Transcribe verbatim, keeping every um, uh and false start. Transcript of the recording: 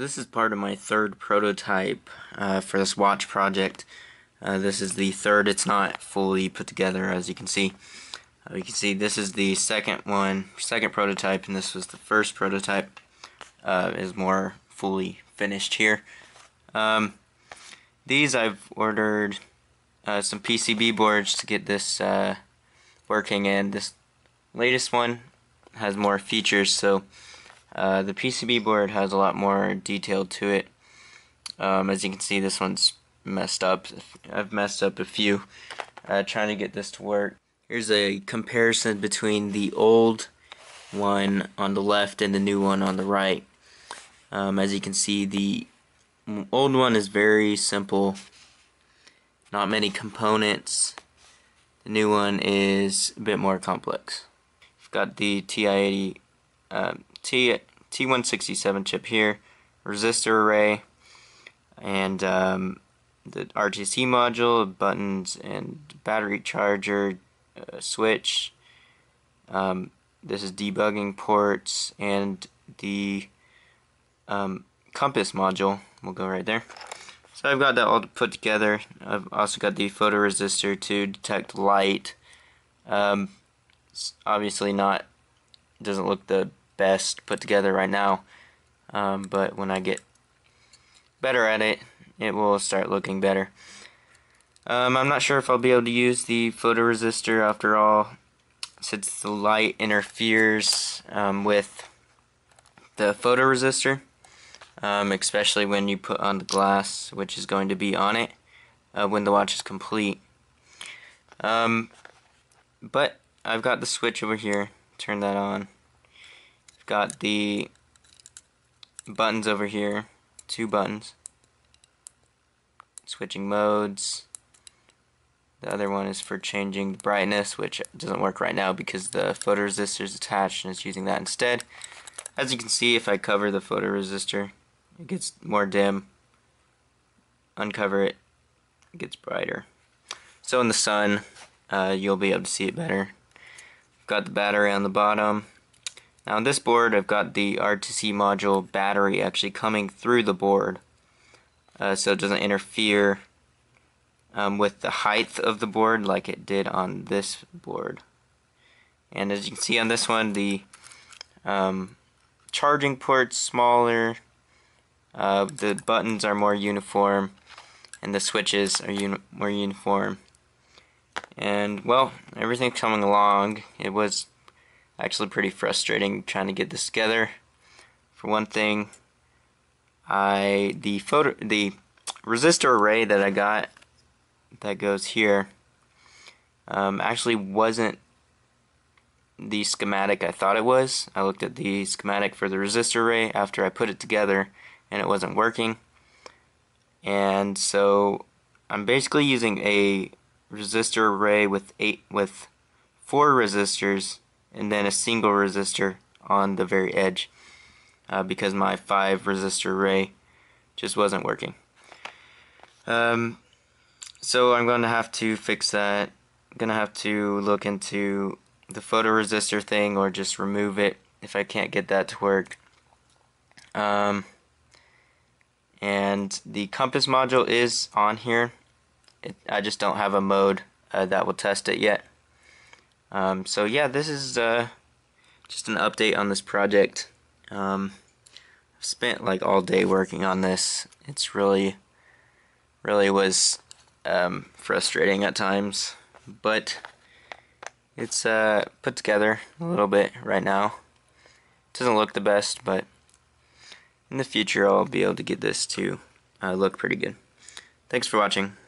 this is part of my third prototype uh, for this watch project. Uh, this is the third. It's not fully put together, as you can see. Uh, you can see this is the second one, second prototype, and this was the first prototype. Uh, is more fully finished here. Um, these I've ordered uh, some P C B boards to get this uh, working, and this latest one has more features, so uh, the P C B board has a lot more detail to it. Um, as you can see, this one's messed up. I've messed up a few uh, trying to get this to work. Here's a comparison between the old one on the left and the new one on the right. Um, as you can see, the old one is very simple, not many components. The new one is a bit more complex. We've got the T I eighty, um, T T one sixty-seven chip here, resistor array, and um, the R T C module, buttons, and battery charger, uh, switch. Um, this is debugging ports, and the um, compass module. We'll go right there. So I've got that all put together. I've also got the photoresistor to detect light. Um, it's obviously not, doesn't look the best put together right now, um, but when I get better at it, it will start looking better. Um, I'm not sure if I'll be able to use the photoresistor after all, since the light interferes um, with the photoresistor, um, especially when you put on the glass, which is going to be on it uh, when the watch is complete. Um, but I've got the switch over here, turn that on. I've got the buttons over here, two buttons, switching modes. The other one is for changing the brightness, which doesn't work right now because the photoresistor is attached and it's using that instead. As you can see, if I cover the photoresistor, it gets more dim. Uncover it, it gets brighter. So in the sun, uh, you'll be able to see it better. I've got the battery on the bottom. Now on this board, I've got the R T C module battery actually coming through the board, uh, so it doesn't interfere Um, with the height of the board like it did on this board. And as you can see on this one, the um, charging port's smaller, uh, the buttons are more uniform, and the switches are uni more uniform. And well, everything's coming along. It was actually pretty frustrating trying to get this together. For one thing, I the photo the resistor array that I got that goes here um, actually wasn't the schematic I thought it was. I looked at the schematic for the resistor array after I put it together and it wasn't working, and so I'm basically using a resistor array with eight with four resistors and then a single resistor on the very edge uh, because my five resistor array just wasn't working. um, So I'm going to have to fix that. I'm going to have to look into the photoresistor thing or just remove it if I can't get that to work. Um, and the compass module is on here. It, I just don't have a mode uh, that will test it yet. Um, so yeah, this is uh, just an update on this project. Um, I've spent like all day working on this. It's really, really was... Um, frustrating at times, but it's uh, put together a little bit right now. It doesn't look the best, but in the future I'll be able to get this to uh, look pretty good. Thanks for watching.